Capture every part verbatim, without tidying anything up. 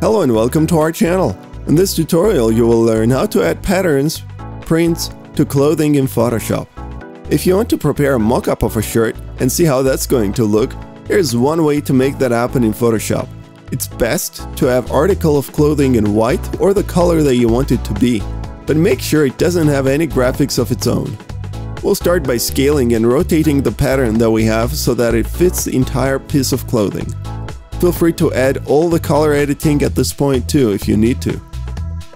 Hello and welcome to our channel. In this tutorial you will learn how to add patterns, prints to clothing in Photoshop. If you want to prepare a mock-up of a shirt and see how that's going to look, here's one way to make that happen in Photoshop. It's best to have article of clothing in white or the color that you want it to be, but make sure it doesn't have any graphics of its own. We'll start by scaling and rotating the pattern that we have so that it fits the entire piece of clothing. Feel free to add all the color editing at this point too if you need to.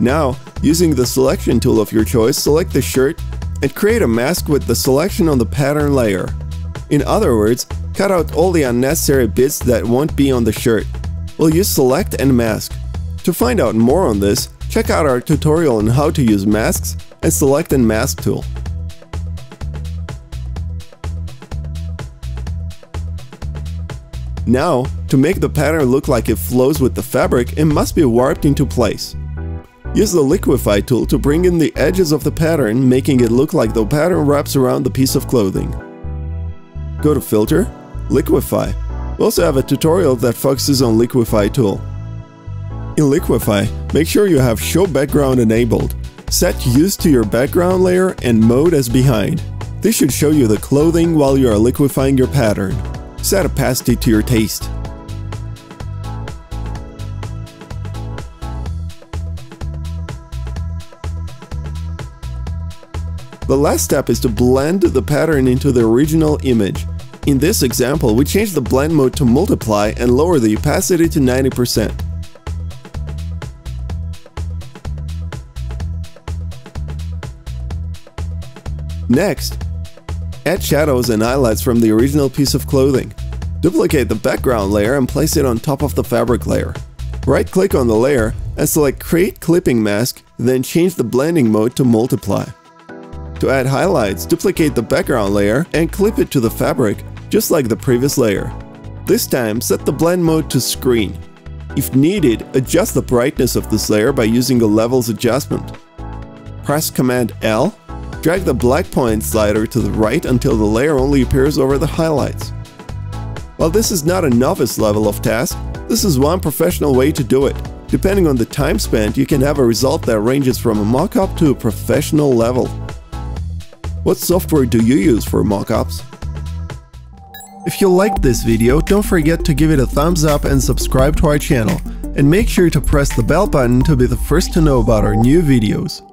Now, using the selection tool of your choice, select the shirt and create a mask with the selection on the pattern layer. In other words, cut out all the unnecessary bits that won't be on the shirt. We'll use select and mask. To find out more on this, check out our tutorial on how to use masks and select and mask tool. Now, to make the pattern look like it flows with the fabric, it must be warped into place. Use the Liquify tool to bring in the edges of the pattern, making it look like the pattern wraps around the piece of clothing. Go to Filter, Liquify. We also have a tutorial that focuses on Liquify tool. In Liquify, make sure you have Show Background enabled. Set Use to your background layer and Mode as behind. This should show you the clothing while you are liquefying your pattern. Set opacity to your taste. The last step is to blend the pattern into the original image. In this example, we change the blend mode to multiply and lower the opacity to ninety percent. Next, add shadows and highlights from the original piece of clothing. Duplicate the background layer and place it on top of the fabric layer. Right-click on the layer and select Create Clipping Mask, then change the blending mode to multiply. To add highlights, duplicate the background layer and clip it to the fabric, just like the previous layer. This time, set the blend mode to screen. If needed, adjust the brightness of this layer by using a levels adjustment. Press Command L, drag the black point slider to the right until the layer only appears over the highlights. While this is not a novice level of task, this is one professional way to do it. Depending on the time spent, you can have a result that ranges from a mock-up to a professional level. What software do you use for mockups? If you liked this video, don't forget to give it a thumbs up and subscribe to our channel. And make sure to press the bell button to be the first to know about our new videos.